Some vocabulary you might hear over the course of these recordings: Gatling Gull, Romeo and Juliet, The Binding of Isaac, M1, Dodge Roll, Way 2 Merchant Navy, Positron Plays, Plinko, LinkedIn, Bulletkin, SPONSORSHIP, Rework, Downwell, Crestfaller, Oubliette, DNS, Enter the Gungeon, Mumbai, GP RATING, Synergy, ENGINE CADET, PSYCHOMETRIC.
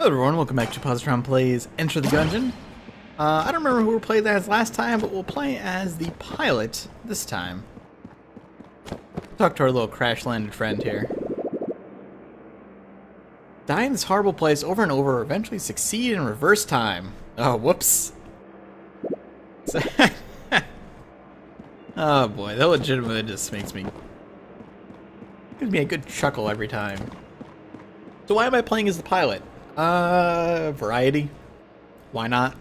Hello everyone, welcome back to Positron Plays Enter the Gungeon. I don't remember who we played as last time, but we'll play as the pilot this time. Talk to our little crash-landed friend here. Die in this horrible place over and over, eventually succeed in reverse time. Oh, whoops. Oh boy, that legitimately just gives me a good chuckle every time. So why am I playing as the pilot? Variety. Why not?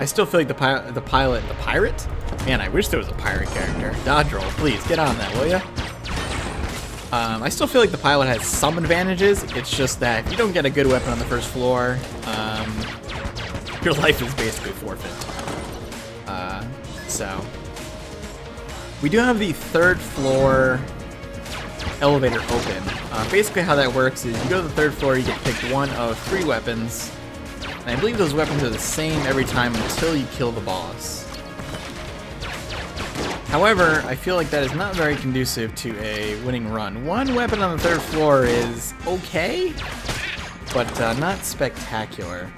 I still feel like the pirate? Man, I wish there was a pirate character. Dodge Roll, please, get on that, will ya? I still feel like the pilot has some advantages. It's just that if you don't get a good weapon on the first floor, your life is basically forfeit. So. We do have the third floor elevator open. Basically how that works is you go to the third floor, you get to pick one of three weapons, and I believe those weapons are the same every time until you kill the boss. However, I feel like that is not very conducive to a winning run. One weapon on the third floor is okay, but not spectacular.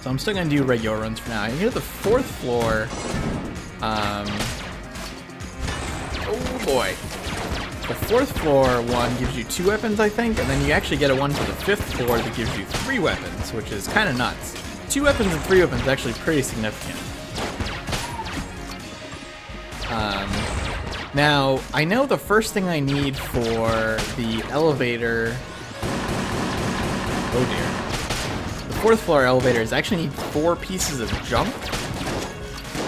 So I'm still going to do regular runs for now. And here at the fourth floor, oh boy. The fourth floor one gives you two weapons, I think, and then you actually get a one to the fifth floor that gives you three weapons, which is kind of nuts. Two weapons and three weapons is actually pretty significant. Now, I know the first thing I need for the elevator... Oh dear. The fourth floor elevator is actually need four pieces of jump,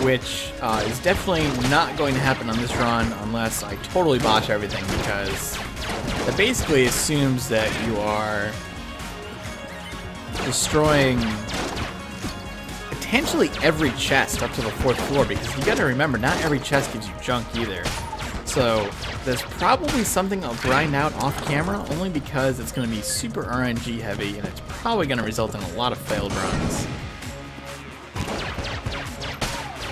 which is definitely not going to happen on this run unless I totally botch everything, because it basically assumes that you are destroying potentially every chest up to the fourth floor, because you gotta remember, not every chest gives you junk either. So there's probably something I'll grind out off camera, only because it's gonna be super RNG heavy and it's probably gonna result in a lot of failed runs.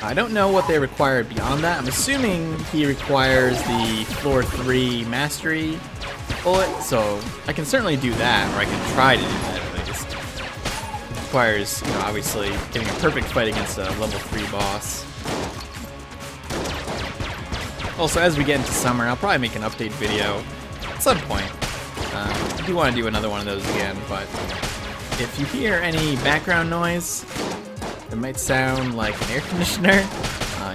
I don't know what they required beyond that. I'm assuming he requires the floor 3 mastery bullet, so I can certainly do that, or I can try to do that at least. It requires, you know, obviously getting a perfect fight against a level 3 boss. Also, as we get into summer, I'll probably make an update video at some point. I do want to do another one of those again, but if you hear any background noise, it might sound like an air conditioner.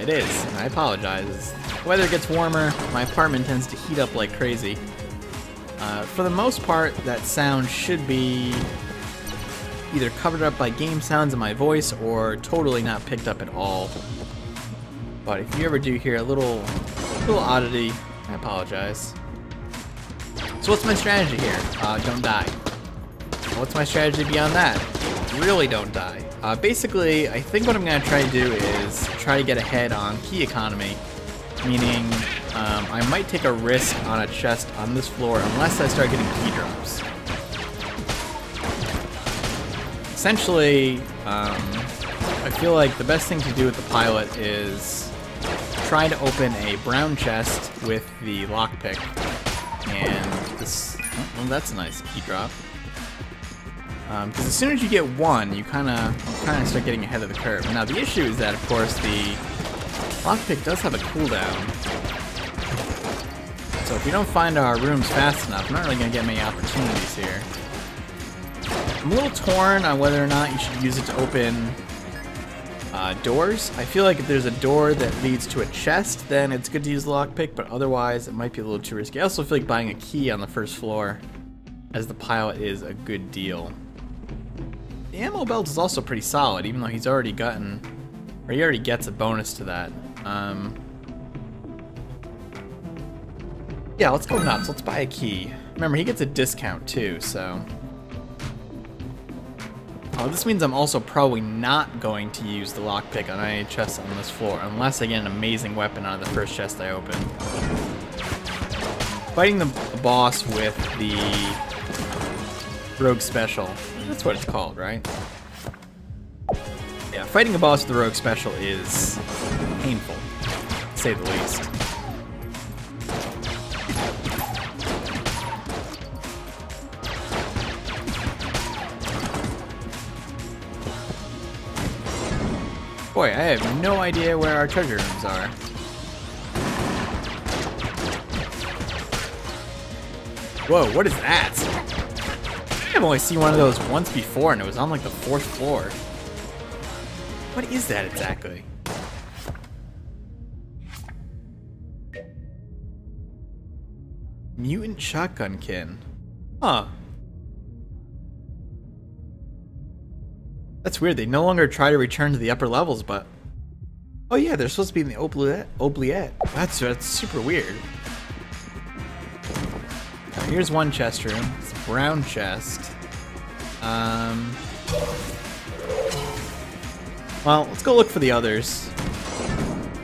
It is, and I apologize. The weather gets warmer, my apartment tends to heat up like crazy. For the most part, that sound should be either covered up by game sounds in my voice or totally not picked up at all. But if you ever do hear a little oddity, I apologize. So what's my strategy here? Don't die. What's my strategy beyond that? Really don't die. Basically, I think what I'm going to try to do is try to get ahead on key economy, meaning I might take a risk on a chest on this floor unless I start getting key drops. Essentially, I feel like the best thing to do with the pilot is try to open a brown chest with the lockpick, and this, well, that's a nice key drop. Because as soon as you get one, you kind of start getting ahead of the curve. Now the issue is that, of course, the lockpick does have a cooldown. So if we don't find our rooms fast enough, we're not really going to get many opportunities here. I'm a little torn on whether or not you should use it to open doors. I feel like if there's a door that leads to a chest, then it's good to use the lockpick, but otherwise it might be a little too risky. I also feel like buying a key on the first floor as the pilot is a good deal. The ammo belt is also pretty solid, even though he's already gotten, or he already gets a bonus to that. Yeah, let's go nuts, let's buy a key. Remember, he gets a discount too, so. Oh, this means I'm also probably not going to use the lockpick on any chest on this floor, unless I get an amazing weapon out of the first chest I open. Fighting the boss with the Rogue Special. That's what it's called, right? Yeah, fighting the boss with the Rogue Special is painful, to say the least. Boy, I have no idea where our treasure rooms are. Whoa, what is that? I think I've only seen one of those once before, and it was on like the 4th floor. What is that exactly? Mutant shotgun kin. Huh. That's weird. They no longer try to return to the upper levels, but... Oh yeah, they're supposed to be in the Oubliette. That's super weird. Now, here's one chest room. It's a brown chest. Well, let's go look for the others.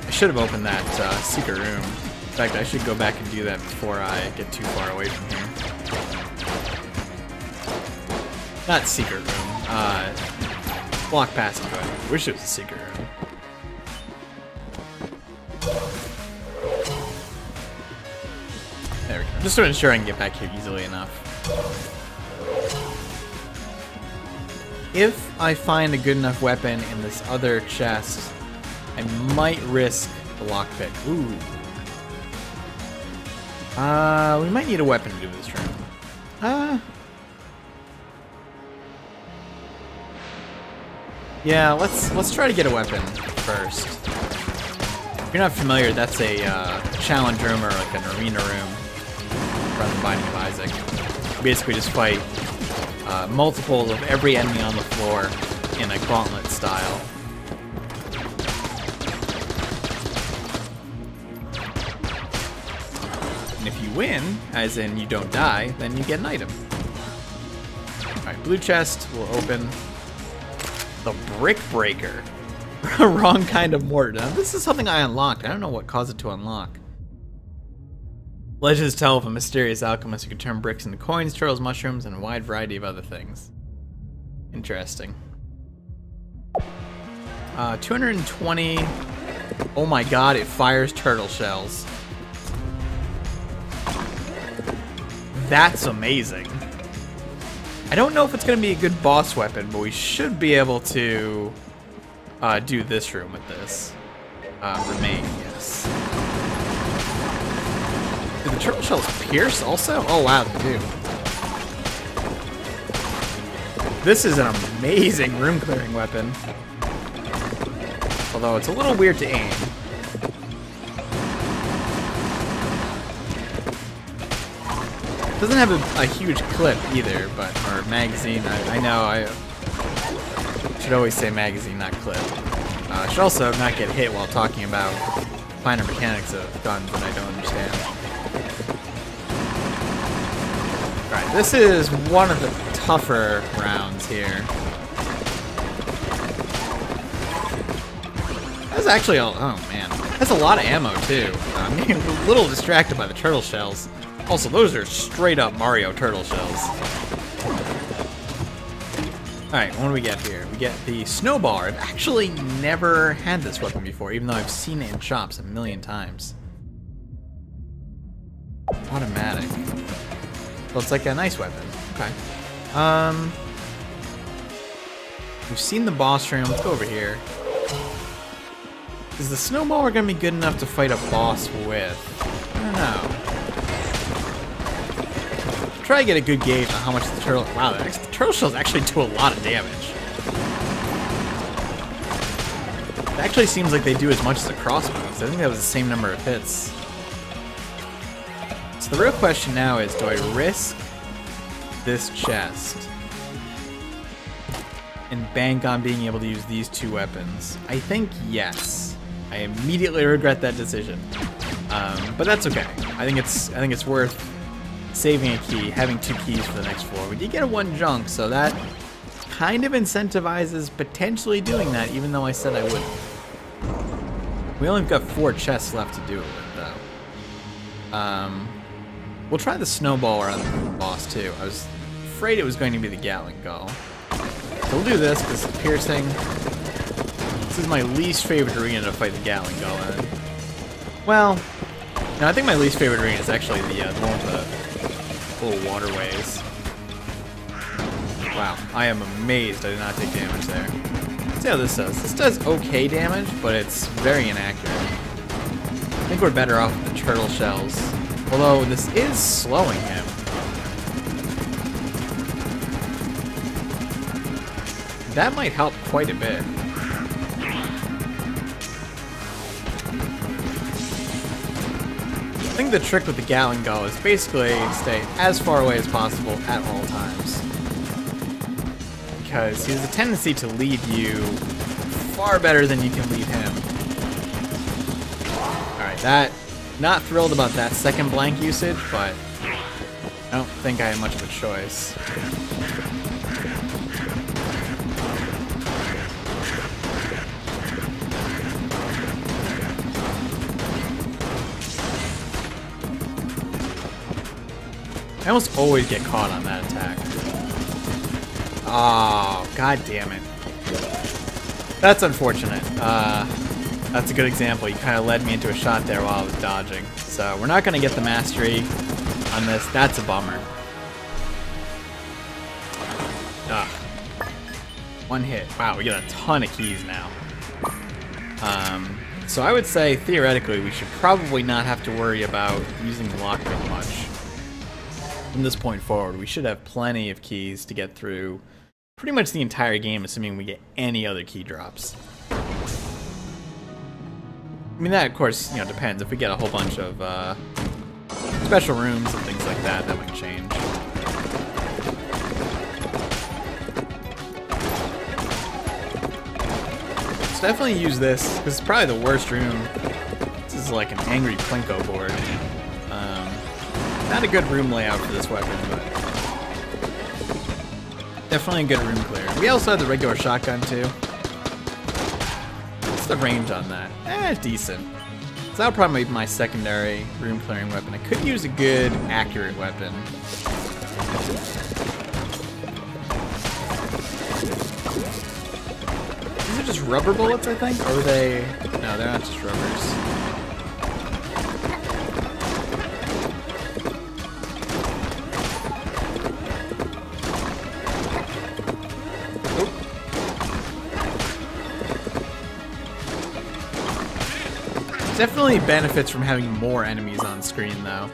I should have opened that secret room. In fact, I should go back and do that before I get too far away from here. Not secret room. Block passageway. I wish it was a secret room. There we go. Just to ensure I can get back here easily enough. If I find a good enough weapon in this other chest, I might risk the lockpick. Ooh. We might need a weapon to do this room. Yeah, let's try to get a weapon first. If you're not familiar, that's a challenge room or like an arena room from The Binding of Isaac. You basically just fight multiples of every enemy on the floor in a gauntlet style. And if you win, as in you don't die, then you get an item. Alright, blue chest, we'll open. The Brick Breaker. Wrong kind of mortar. Now, this is something I unlocked. I don't know what caused it to unlock. Legends tell of a mysterious alchemist who could turn bricks into coins, turtles, mushrooms, and a wide variety of other things. Interesting. 220. Oh my god, it fires turtle shells. That's amazing. I don't know if it's going to be a good boss weapon, but we should be able to do this room with this. Remain, yes. Do the turtle shells pierce also? Oh wow, they do. This is an amazing room clearing weapon. Although it's a little weird to aim. Doesn't have a huge clip either, but or magazine. I know I should always say magazine, not clip. I should also not get hit while talking about finer mechanics of guns that I don't understand. All right, this is one of the tougher rounds here. That's actually all. Oh man, that's a lot of ammo too. I'm getting a little distracted by the turtle shells. Also, those are straight up Mario turtle shells. Alright, what do we get here? We get the snowball. I've actually never had this weapon before, even though I've seen it in shops a million times. Automatic. Well, it's like a nice weapon. Okay. We've seen the boss room. Let's go over here. Is the snowball going to be good enough to fight a boss with? I don't know. Try to get a good gauge on how much the turtle. Wow, the turtle shells actually do a lot of damage. It actually seems like they do as much as the crossbows. I think that was the same number of hits. So the real question now is, do I risk this chest and bank on being able to use these two weapons? I think yes. I immediately regret that decision, but that's okay. I think it's worth. Saving a key, having 2 keys for the next floor. We did get a 1 junk, so that kind of incentivizes potentially doing that, even though I said I wouldn't. We only got 4 chests left to do it with, though. We'll try the snowball around the boss, too. I was afraid it was going to be the Gatling Gull. So we'll do this, because it's piercing. This is my least favorite arena to fight the Gatling Gull in. Well, no, I think my least favorite arena is actually the one with the... Little waterways. Wow, I am amazed I did not take damage there. Let's see how this does. This does okay damage, but it's very inaccurate. I think we're better off with the turtle shells. Although, this is slowing him. That might help quite a bit. I think the trick with the Gallon Gull is basically stay as far away as possible at all times. Because he has a tendency to lead you far better than you can lead him. Alright, that... Not thrilled about that second blank usage, but I don't think I had much of a choice. I almost always get caught on that attack. Oh, god damn it. That's unfortunate. That's a good example. You kind of led me into a shot there while I was dodging. So we're not going to get the mastery on this. That's a bummer. One hit. Wow, we get a ton of keys now. So I would say, theoretically, we should probably not have to worry about using the lockpick much. From this point forward, we should have plenty of keys to get through pretty much the entire game, assuming we get any other key drops. I mean, that, of course, you know, depends. If we get a whole bunch of special rooms and things like that, that might change. Let's definitely use this. This is probably the worst room. This is like an angry Plinko board. Not a good room layout for this weapon, but definitely a good room clear. We also have the regular shotgun, too. What's the range on that? Decent. So that'll probably be my secondary room clearing weapon. I could use a good, accurate weapon. These are just rubber bullets, I think? Or are they... No, they're not just rubbers. Definitely benefits from having more enemies on screen, though.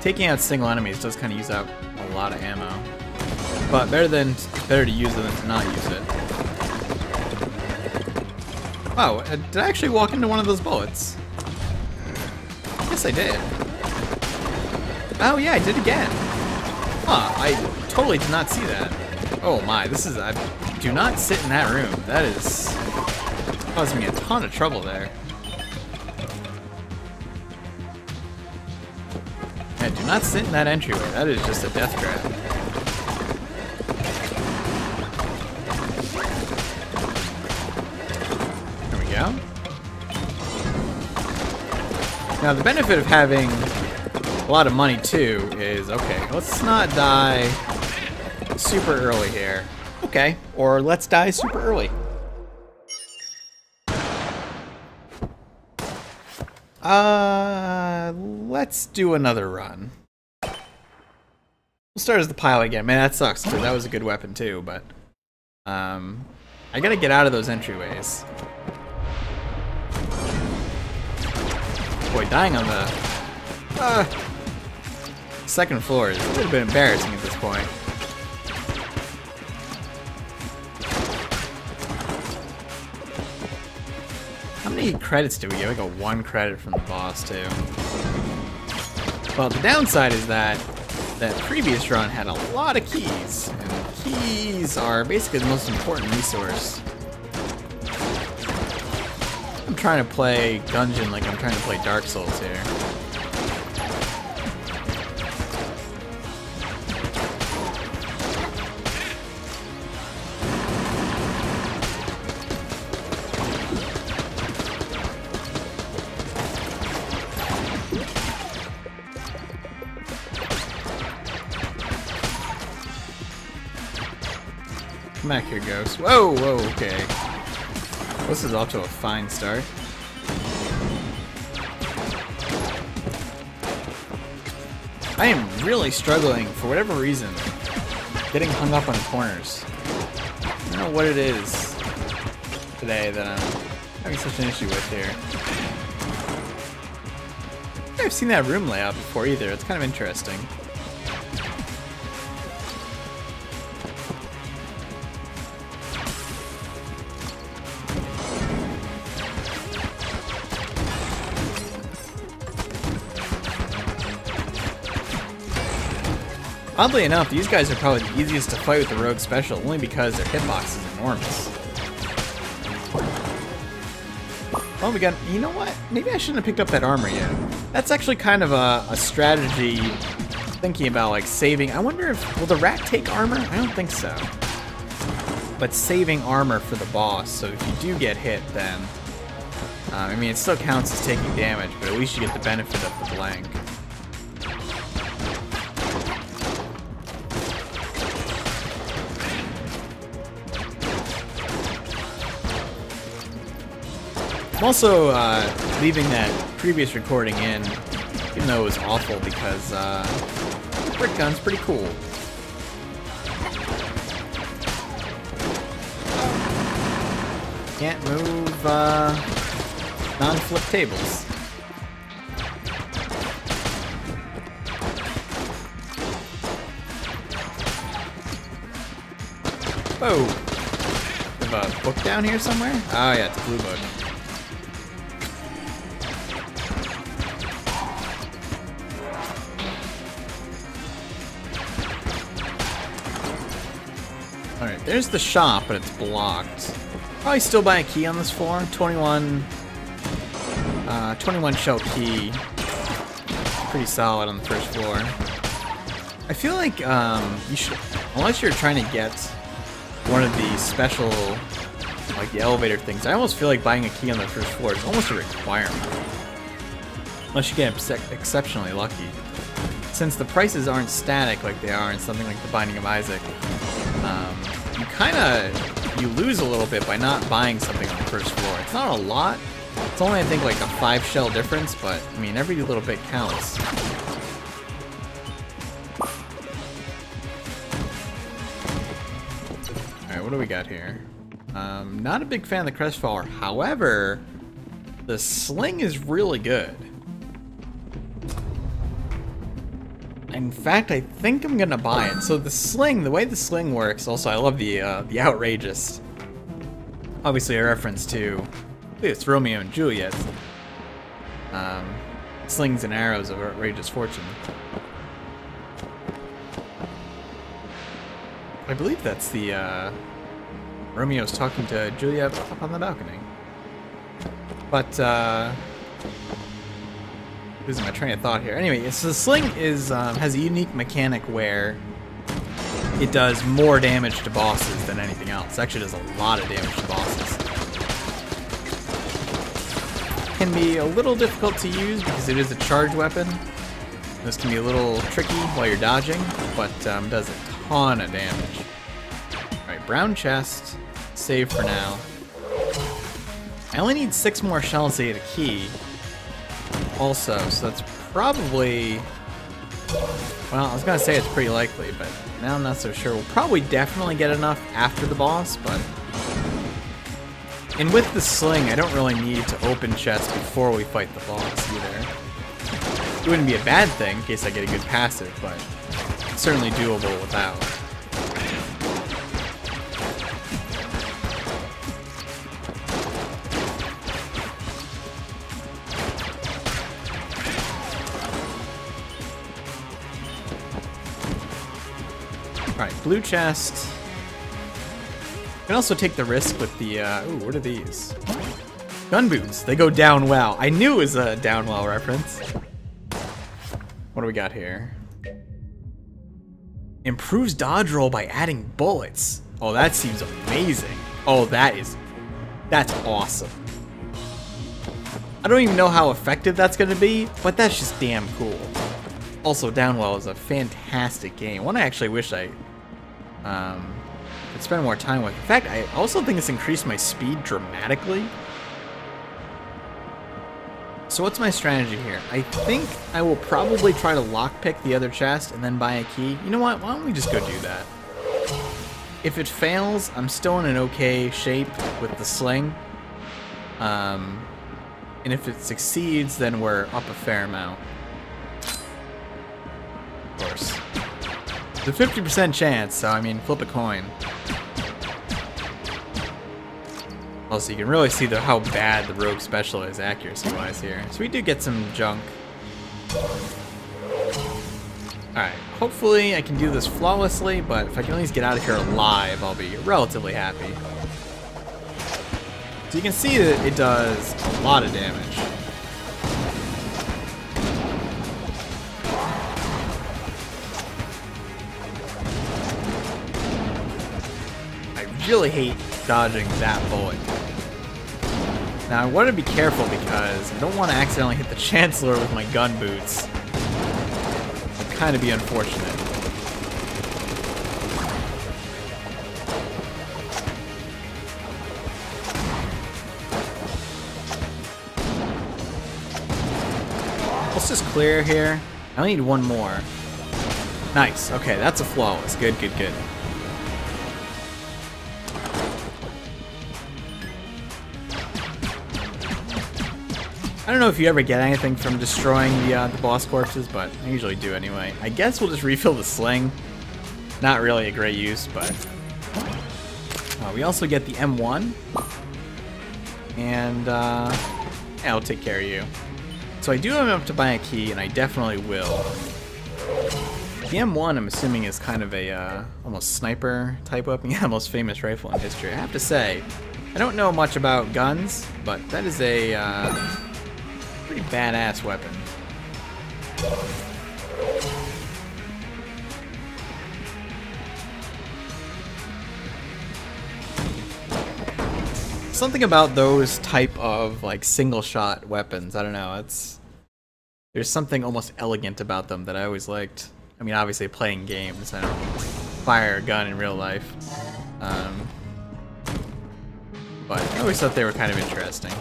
Taking out single enemies does kind of use up a lot of ammo, but better to use it than to not use it. Wow, did I actually walk into one of those bullets? Yes, I did. Oh yeah, I did again. Huh? I totally did not see that. Oh my, this is. I do not sit in that room. That is causing me a ton of trouble there. Do not sit in that entryway. That is just a death trap. There we go. Now the benefit of having a lot of money too is, okay, let's not die super early here. Okay, or let's die super early. Let's do another run. We'll start as the pilot again. Man, that sucks, because that was a good weapon too, but... I gotta get out of those entryways. Boy, dying on the... second floor is a little bit embarrassing at this point. How many credits do we get? We got 1 credit from the boss too. Well, the downside is that that previous run had a lot of keys, and keys are basically the most important resource. I'm trying to play Gungeon like I'm trying to play Dark Souls here. Come back here, ghost. Whoa, whoa, okay. Well, this is off to a fine start. I am really struggling, for whatever reason, getting hung up on corners. I don't know what it is. today that I'm having such an issue with here. I think I've seen that room layout before either. It's kind of interesting. Oddly enough, these guys are probably the easiest to fight with the Rogue Special, only because their hitbox is enormous. Oh my god, you know what? Maybe I shouldn't have picked up that armor yet. That's actually kind of a strategy, thinking about, like, saving. I wonder if, will the rat take armor? I don't think so. But saving armor for the boss, so if you do get hit, then... I mean, it still counts as taking damage, but at least you get the benefit of the blank. I'm also leaving that previous recording in, even though it was awful, because the brick gun's pretty cool. Can't move non-flip tables. Whoa! Is there a book down here somewhere? Oh yeah, it's a blue book. There's the shop, but it's blocked. Probably still buy a key on this floor. 21 shell key. Pretty solid on the first floor. I feel like you should, unless you're trying to get one of the special, like the elevator things. I almost feel like buying a key on the first floor is almost a requirement, unless you get exceptionally lucky. Since the prices aren't static like they are in something like The Binding of Isaac. You lose a little bit by not buying something on the first floor. It's not a lot. It's only, I think, like a 5 shell difference, but, I mean, every little bit counts. Alright, what do we got here? Not a big fan of the Crestfaller. However, the sling is really good. In fact, I think I'm gonna buy it. So the sling, the way the sling works, also I love the outrageous. Obviously a reference to, I believe it's Romeo and Juliet. Slings and arrows of outrageous fortune. I believe that's the Romeo's talking to Juliet up on the balcony. But losing my train of thought here. Anyway, so the sling is has a unique mechanic where it does more damage to bosses than anything else. It actually does a lot of damage to bosses. Can be a little difficult to use because it is a charge weapon. This can be a little tricky while you're dodging, but does a ton of damage. All right, brown chest, save for now. I only need 6 more shells to get a key. Also, so that's probably, well, I was gonna say it's pretty likely, but now I'm not so sure. We'll probably definitely get enough after the boss, but, and with the sling, I don't really need to open chests before we fight the boss either. It wouldn't be a bad thing in case I get a good passive, but it's certainly doable without. Blue chest. You can also take the risk with the, ooh, what are these? Gun boots, they go down well. I knew it was a Downwell reference. What do we got here? Improves dodge roll by adding bullets. Oh, that seems amazing. Oh, that's awesome. I don't even know how effective that's gonna be, but that's just damn cool. Also, Downwell is a fantastic game. One I actually wish I I'd spend more time with. In fact, I also think it's increased my speed dramatically. So what's my strategy here? I think I will probably try to lockpick the other chest and then buy a key. You know what? Why don't we just go do that? If it fails, I'm still in an okay shape with the sling. And if it succeeds, then we're up a fair amount. Of course. The 50% chance, so I mean, flip a coin. Also, you can really see how bad the rogue special is accuracy-wise here. So we do get some junk. Alright, hopefully I can do this flawlessly, but if I can at least get out of here alive, I'll be relatively happy. So you can see that it does a lot of damage. I really hate dodging that bullet. Now I want to be careful because I don't want to accidentally hit the Chancellor with my gun boots. It'd kind of be unfortunate. Let's just clear here. I only need one more. Nice. Okay, that's a flawless. Good, good, good. I don't know if you ever get anything from destroying the boss corpses, but I usually do anyway. I guess we'll just refill the sling. Not really a great use, but... we also get the M1. And, yeah, I'll take care of you. So I do have enough to buy a key, and I definitely will. The M1, I'm assuming, is kind of a, almost sniper type weapon. Yeah, most famous rifle in history. I have to say, I don't know much about guns, but that is a, pretty badass weapon. Something about those type of like single shot weapons, I don't know, it's there's something almost elegant about them that I always liked. I mean, obviously playing games, I don't fire a gun in real life. But I always thought they were kind of interesting.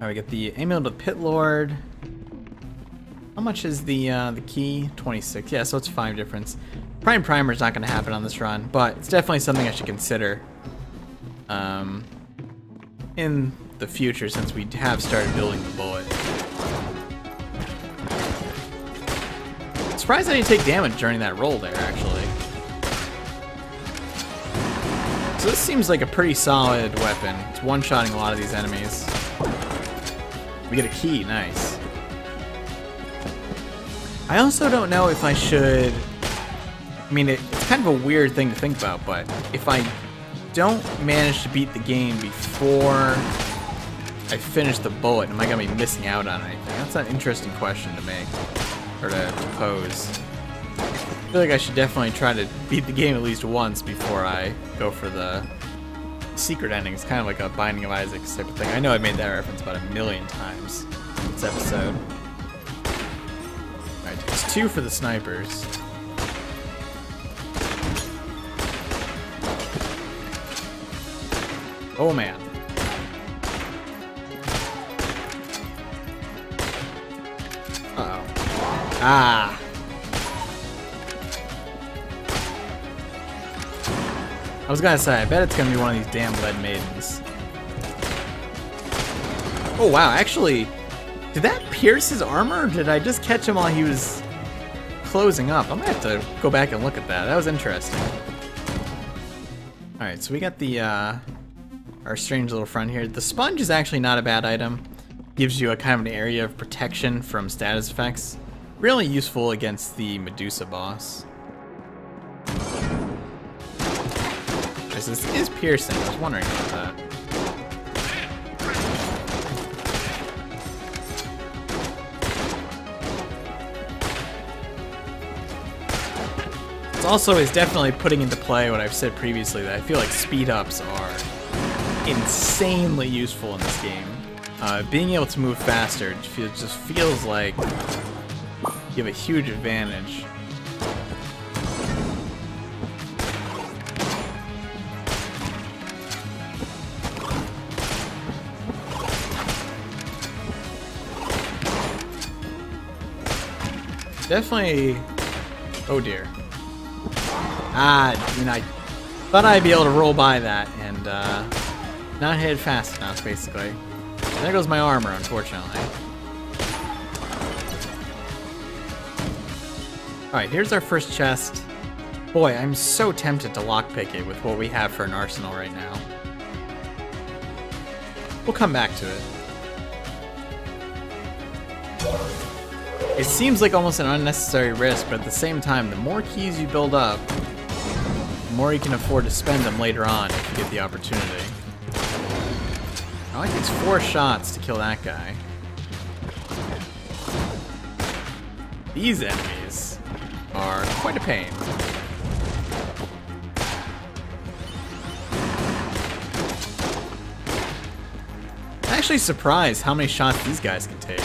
Alright, we get the Amulet of the Pit Lord. How much is the key? 26. Yeah, so it's 5 difference. Prime Primer's not going to happen on this run, but it's definitely something I should consider in the future since we have started building the bullet. I'm surprised I didn't take damage during that roll there, actually. So this seems like a pretty solid weapon. It's one-shotting a lot of these enemies. We get a key, nice. I also don't know if I should... I mean, it's kind of a weird thing to think about, but if I don't manage to beat the game before I finish the bullet, am I going to be missing out on anything? That's an interesting question to make, or to pose. I feel like I should definitely try to beat the game at least once before I go for the... secret ending. It's kind of like a Binding of Isaac type of thing. I know I made that reference about 1,000,000 times this episode. Alright, it's 2 for the snipers. Oh man. Uh-oh. Ah! I was gonna say, I bet it's gonna be one of these damn lead maidens. Oh wow, actually, did that pierce his armor? Or did I just catch him while he was closing up? I'm gonna have to go back and look at that. That was interesting. Alright, so we got the our strange little friend here. The sponge is actually not a bad item. Gives you a kind of an area of protection from status effects. Really useful against the Medusa boss. This is piercing. I was wondering about that. This also is definitely putting into play what I've said previously, that I feel like speed ups are insanely useful in this game. Being able to move faster just feels like you have a huge advantage. Definitely, oh dear. And I thought I'd be able to roll by that and not hit fast enough, basically. And there goes my armor, unfortunately. Alright, here's our first chest. Boy, I'm so tempted to lockpick it with what we have for an arsenal right now. We'll come back to it. It seems like almost an unnecessary risk, but at the same time, the more keys you build up, the more you can afford to spend them later on if you get the opportunity. I like these 4 shots to kill that guy. These enemies are quite a pain. I'm actually surprised how many shots these guys can take.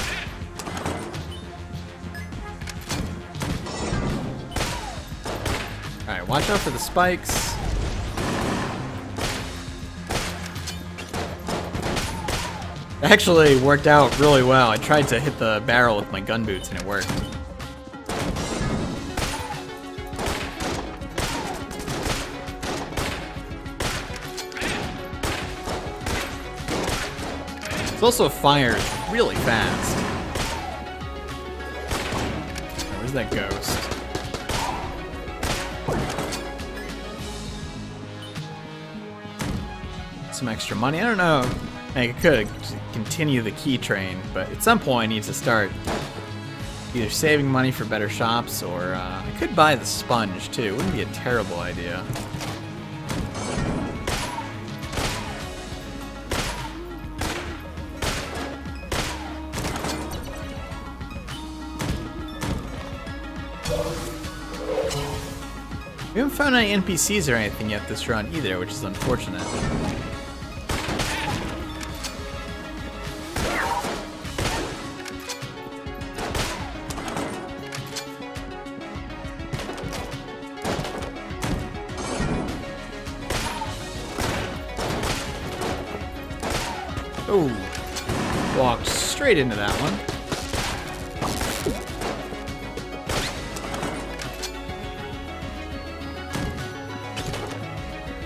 Alright, watch out for the spikes. It actually worked out really well. I tried to hit the barrel with my gun boots and it worked. It also fires really fast. Where's that ghost? Some extra money. I don't know. I could continue the key train, but at some point I need to start either saving money for better shops or I could buy the sponge too. Wouldn't be a terrible idea. We haven't found any NPCs or anything yet this run either, which is unfortunate. Oh, walked straight into that one.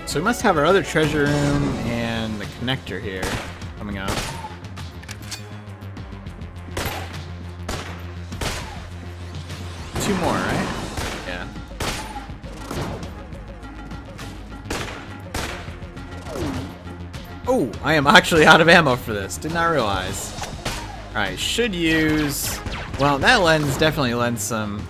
So we must have our other treasure room and the connector here coming up. Two more, right? Yeah. Oh, I am actually out of ammo for this. Did not realize. Alright, should use... Well, that lens definitely lends some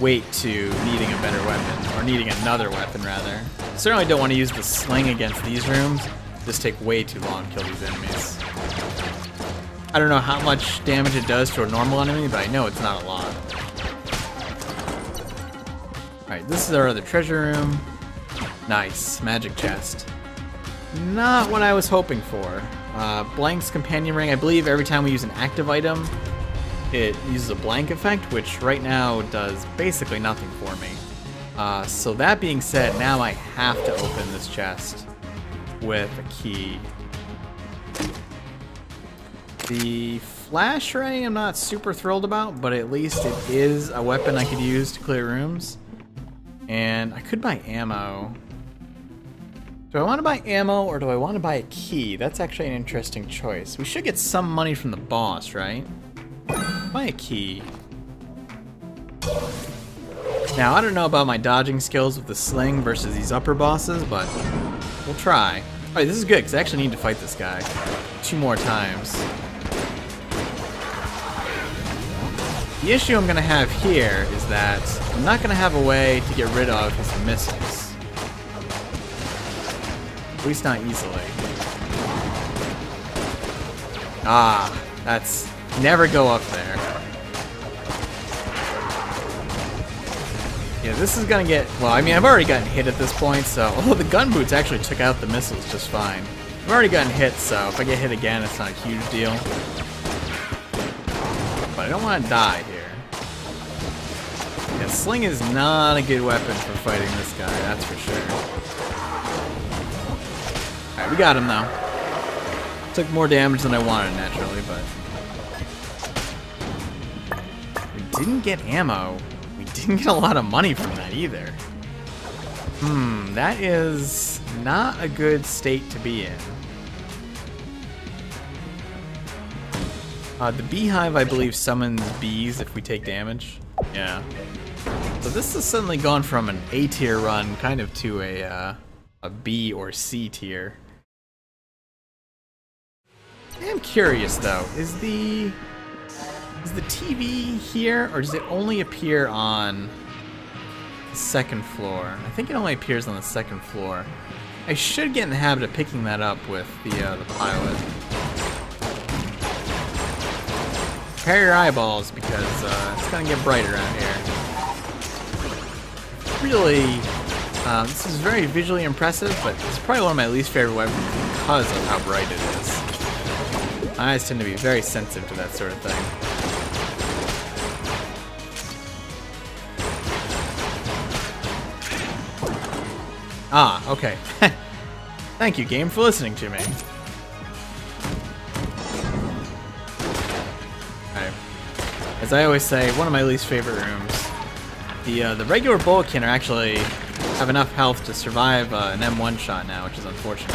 weight to needing a better weapon, or needing another weapon rather. Certainly don't want to use the sling against these rooms. Just take way too long to kill these enemies. I don't know how much damage it does to a normal enemy, but I know it's not a lot. Alright, this is our other treasure room. Nice, magic chest. Not what I was hoping for. Blank's companion ring, I believe every time we use an active item, it uses a blank effect, which right now does basically nothing for me. So that being said, now I have to open this chest with a key. The flash ray I'm not super thrilled about, but at least it is a weapon I could use to clear rooms. And I could buy ammo. Do I want to buy ammo or do I want to buy a key? That's actually an interesting choice. We should get some money from the boss, right? Buy a key. Now, I don't know about my dodging skills with the sling versus these upper bosses, but we'll try. Alright, this is good, because I actually need to fight this guy 2 more times. The issue I'm going to have here is that I'm not going to have a way to get rid of his missiles. At least not easily. Ah, that's... Never go up there. Yeah, this is gonna get... Well, I mean, I've already gotten hit at this point, so... Although the gun boots actually took out the missiles just fine. I've already gotten hit, so if I get hit again, it's not a huge deal. But I don't want to die here. Yeah, sling is not a good weapon for fighting this guy, that's for sure. Alright, we got him, though. Took more damage than I wanted, naturally, but... Didn't get ammo. We didn't get a lot of money from that either. Hmm, that is not a good state to be in. The beehive, I believe, summons bees if we take damage. Yeah. So this has suddenly gone from an A tier run kind of to a B or C tier. I am curious though, is the TV here, or does it only appear on the second floor? I think it only appears on the second floor. I should get in the habit of picking that up with the pilot. Prepare your eyeballs, because it's gonna get brighter out here. Really, this is very visually impressive, but it's probably one of my least favorite weapons because of how bright it is. My eyes tend to be very sensitive to that sort of thing. Ah, okay. Thank you, game, for listening to me. As I always say, one of my least favorite rooms. The regular Bulletkin actually have enough health to survive an M1 shot now, which is unfortunate.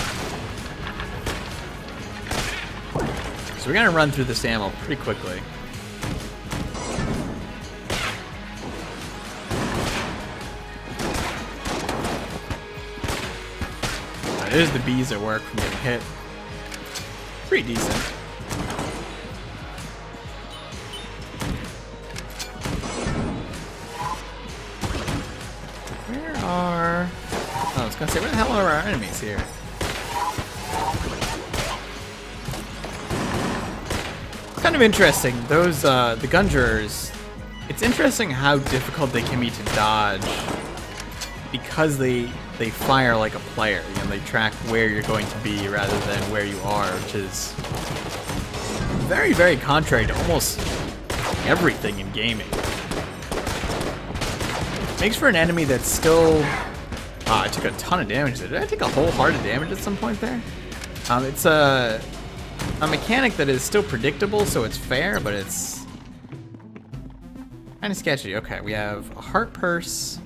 So we're gonna run through this ammo pretty quickly. Now, there's the bees at work from getting hit. Pretty decent. I was gonna say, where the hell are our enemies here? It's kind of interesting, those, the Gungers, it's interesting how difficult they can be to dodge because they fire like a player, you know, they track where you're going to be rather than where you are, which is very, very contrary to almost everything in gaming. It makes for an enemy that's still... I took a ton of damage there. Did I take a whole heart of damage at some point there? It's a mechanic that is still predictable, so it's fair, but it's kind of sketchy. Okay, we have a heart purse.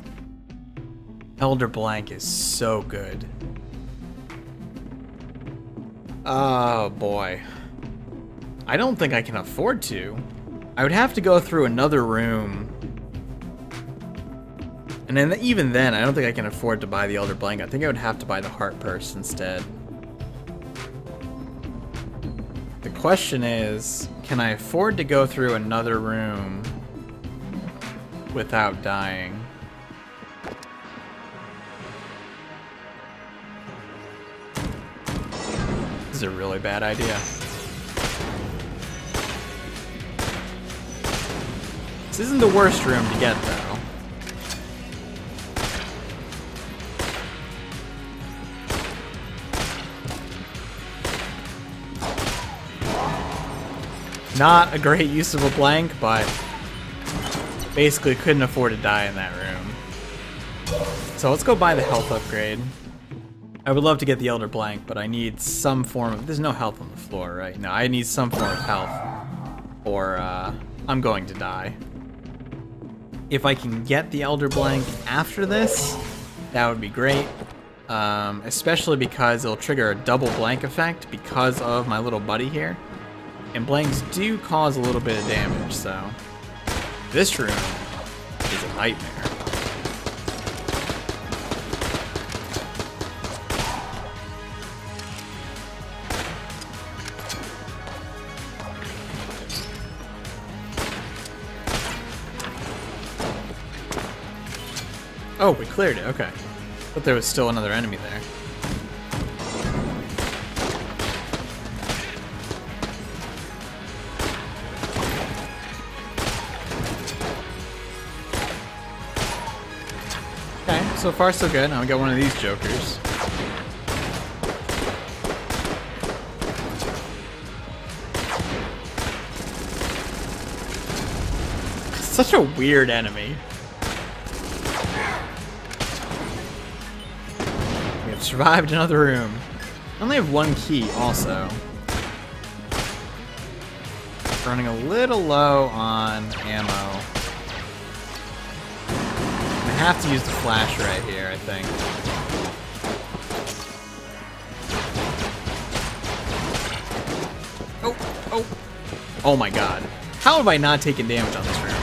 Elder Blank is so good. Oh, boy. I don't think I can afford to. I would have to go through another room. And then, even then, I don't think I can afford to buy the Elder Blank. I think I would have to buy the Heart Purse instead. The question is, can I afford to go through another room without dying? This is a really bad idea. This isn't the worst room to get, though. Not a great use of a blank, but basically couldn't afford to die in that room. So let's go buy the health upgrade. I would love to get the Elder Blank, but I need some form of... There's no health on the floor, right? No, I need some form of health, or I'm going to die. If I can get the Elder Blank after this, that would be great. Especially because it'll trigger a double blank effect because of my little buddy here. And blanks do cause a little bit of damage, so this room is a nightmare. Oh, we cleared it, okay. But there was still another enemy there. So far, so good. Now we got one of these jokers. Such a weird enemy. We have survived another room. I only have one key, also. Running a little low on ammo. have to use the flash right here, I think. Oh, oh. Oh my god. How have I not taken damage on this round?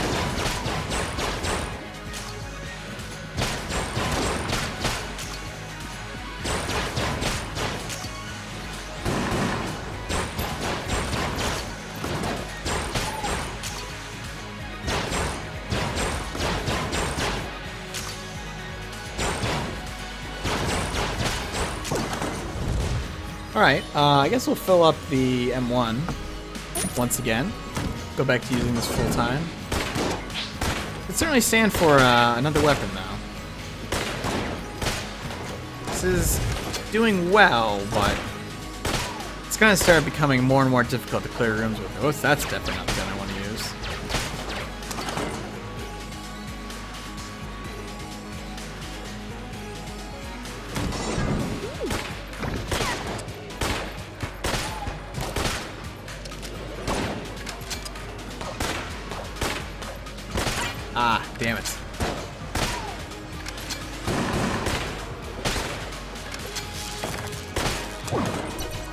Alright, I guess we'll fill up the M1 once again. Go back to using this full time. It certainly stands for another weapon, though. This is doing well, but it's going to start becoming more and more difficult to clear rooms with. Oh, that's definitely not the gun I want to use. Ah, damn it.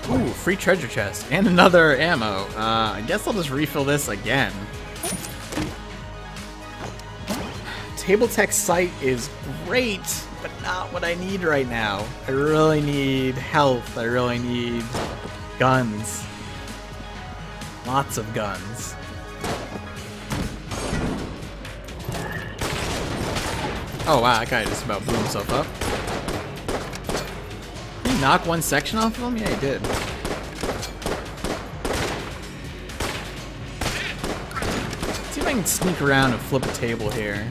Ooh, free treasure chest and another ammo. I guess I'll just refill this again. Table tech sight is great, but not what I need right now. I really need health. I really need guns. Lots of guns. Oh wow, that guy just about blew himself up. Did he knock one section off of him? Yeah, he did. Let's see if I can sneak around and flip a table here.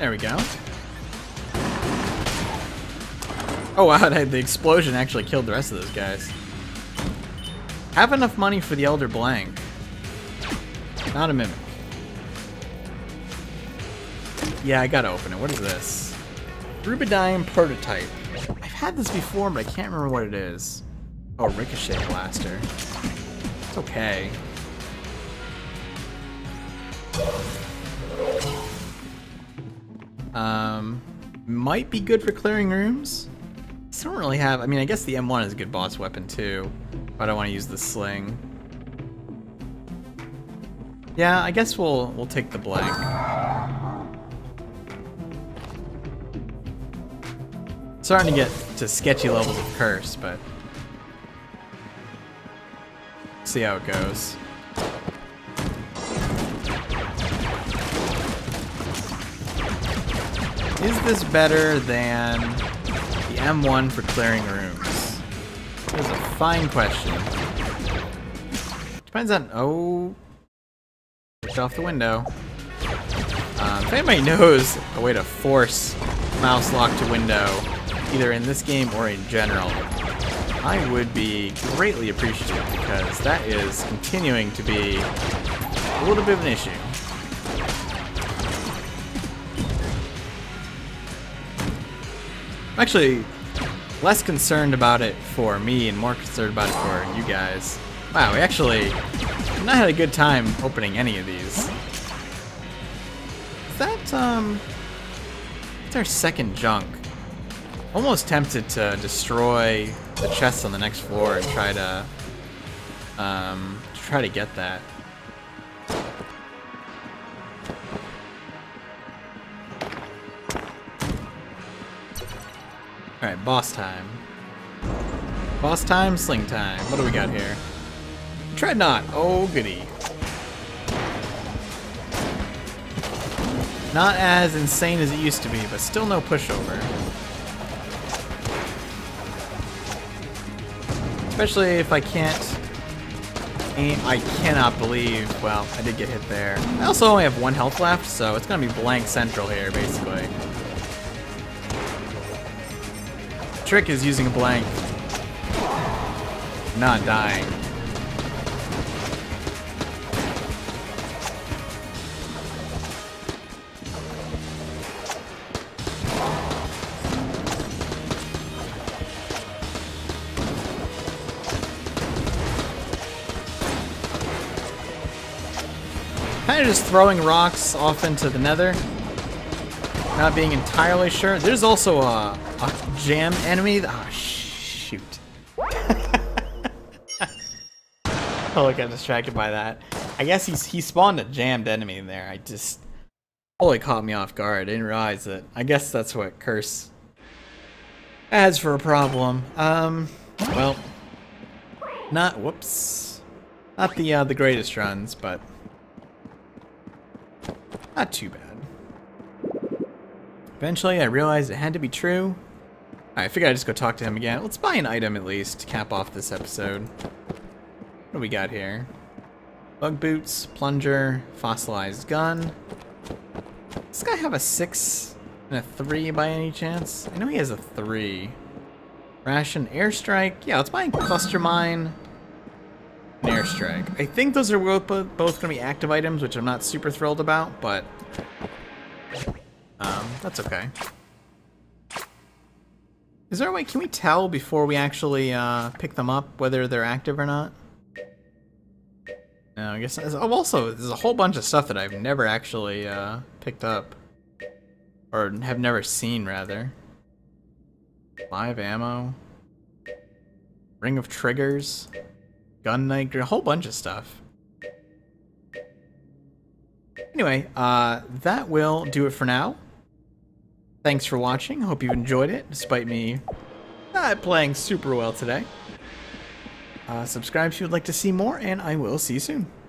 There we go. Oh wow, the explosion actually killed the rest of those guys. Have enough money for the Elder Blank. Not a mimic. Yeah, I gotta open it. What is this? Rubidium prototype. I've had this before, but I can't remember what it is. Oh, ricochet blaster. It's okay. Might be good for clearing rooms. I don't really have, I mean, I guess the M1 is a good boss weapon too, but I don't want to use the sling. Yeah, I guess we'll take the blank. Starting to get to sketchy levels of curse, but see how it goes. Is this better than M1 for clearing rooms? That is a fine question. Depends on... Oh. Pushed off the window. If anybody knows a way to force mouse lock to window, either in this game or in general, I would be greatly appreciative, because that is continuing to be a little bit of an issue. I'm actually less concerned about it for me and more concerned about it for you guys. Wow, we actually have not had a good time opening any of these. Is that, it's our second junk. Almost tempted to destroy the chests on the next floor and try to get that. Alright, boss time. Boss time, sling time. What do we got here? Tread knot. Oh, goody. Not as insane as it used to be, but still no pushover. Especially if I can't aim. I cannot believe. Well, I did get hit there. I also only have one health left, so it's going to be blank central here, basically. Trick is using a blank, not dying. Kind of just throwing rocks off into the nether. Not being entirely sure. There's also a jam enemy. Ah, oh, shoot. Totally got distracted by that. I guess he spawned a jammed enemy in there. I just... Totally caught me off guard. I didn't realize it. I guess that's what Curse adds for a problem. Well... Not... Whoops. Not the, the greatest runs, but... Not too bad. Eventually, I realized it had to be true. Alright, I figured I'd just go talk to him again. Let's buy an item at least to cap off this episode. What do we got here? Bug boots, plunger, fossilized gun. Does this guy have a 6 and a 3 by any chance? I know he has a 3. Ration, airstrike. Yeah, let's buy a cluster mine and airstrike. I think those are both going to be active items, which I'm not super thrilled about, but... that's okay. Is there a way, can we tell before we actually pick them up whether they're active or not? No, I guess. Oh, also, there's a whole bunch of stuff that I've never actually picked up. Or have never seen, rather. Live ammo. Ring of triggers. Gun night, a whole bunch of stuff. Anyway, that will do it for now. Thanks for watching. Hope you enjoyed it, despite me not playing super well today. Subscribe if you would like to see more, and I will see you soon.